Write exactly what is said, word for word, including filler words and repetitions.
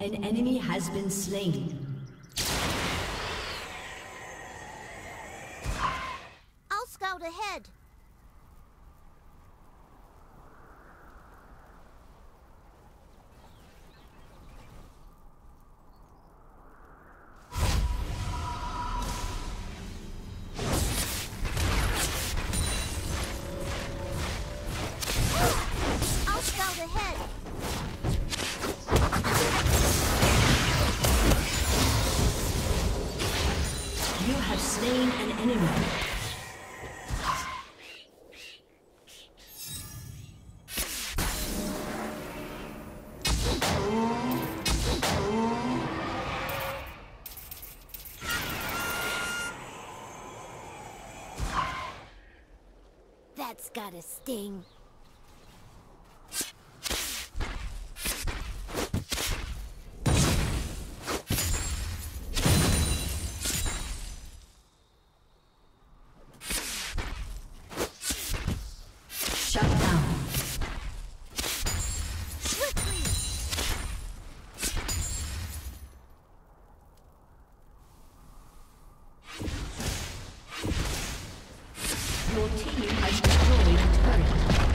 An enemy has been slain. I'll scout ahead. That's got a sting. Your team has destroyed the turret.